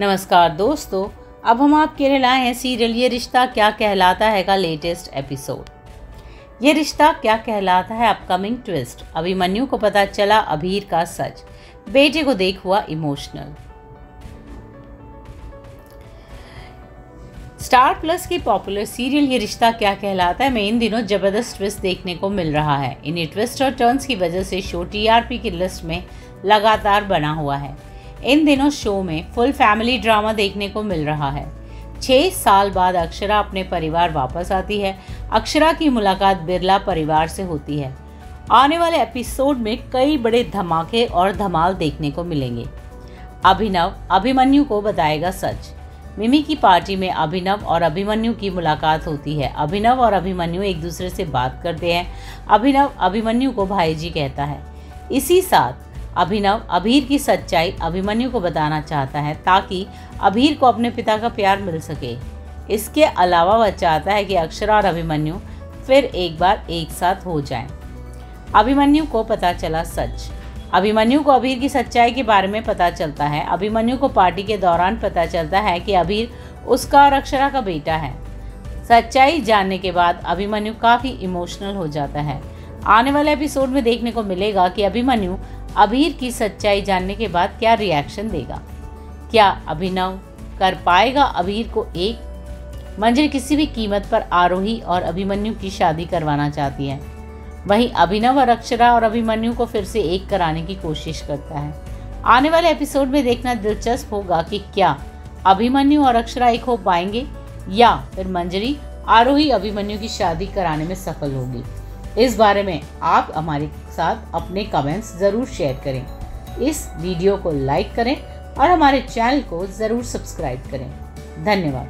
नमस्कार दोस्तों, अब हम आपके लिए लाए हैं सीरियल ये रिश्ता क्या कहलाता है का लेटेस्ट एपिसोड। ये रिश्ता क्या कहलाता है अपकमिंग ट्विस्ट, अभिमन्यु को पता चला अभीर का सच, बेटे को देख हुआ इमोशनल। स्टार प्लस की पॉपुलर सीरियल ये रिश्ता क्या कहलाता है में इन दिनों जबरदस्त ट्विस्ट देखने को मिल रहा है। इन्हीं ट्विस्ट और टर्न्स की वजह से शो टीआरपी की लिस्ट में लगातार बना हुआ है। इन दिनों शो में फुल फैमिली ड्रामा देखने को मिल रहा है। 6 साल बाद अक्षरा अपने परिवार वापस आती है। अक्षरा की मुलाकात बिरला परिवार से होती है। आने वाले एपिसोड में कई बड़े धमाके और धमाल देखने को मिलेंगे। अभिनव अभिमन्यु को बताएगा सच। मिमी की पार्टी में अभिनव और अभिमन्यु की मुलाकात होती है। अभिनव और अभिमन्यु एक दूसरे से बात करते हैं। अभिनव अभिमन्यु को भाई जी कहता है। इसी साथ अभिनव अभीर की सच्चाई अभिमन्यु को बताना चाहता है ताकि अभीर को अपने पिता का प्यार मिल सके। इसके अलावा वह चाहता है कि अक्षरा और अभिमन्यु फिर एक बार एक साथ हो जाएं। अभिमन्यु को पता चला सच। अभिमन्यु को अभीर की सच्चाई के बारे में पता चलता है। अभिमन्यु को पार्टी के दौरान पता चलता है कि अभीर उसका और अक्षरा का बेटा है। सच्चाई जानने के बाद अभिमन्यु काफ़ी इमोशनल हो जाता है। आने वाले एपिसोड में देखने को मिलेगा कि अभिमन्यु अभीर की सच्चाई जानने के बाद क्या रिएक्शन देगा। क्या अभिनव कर पाएगा अभीर को एक? मंजरी किसी भी कीमत पर आरोही और अभिमन्यु की शादी करवाना चाहती है। वहीं अभिनव और अक्षरा और अभिमन्यु को फिर से एक कराने की कोशिश करता है। आने वाले एपिसोड में देखना दिलचस्प होगा कि क्या अभिमन्यु और अक्षरा एक हो पाएंगे या फिर मंजरी आरोही अभिमन्यु की शादी कराने में सफल होगी। इस बारे में आप हमारे साथ अपने कमेंट्स ज़रूर शेयर करें। इस वीडियो को लाइक करें और हमारे चैनल को ज़रूर सब्सक्राइब करें। धन्यवाद।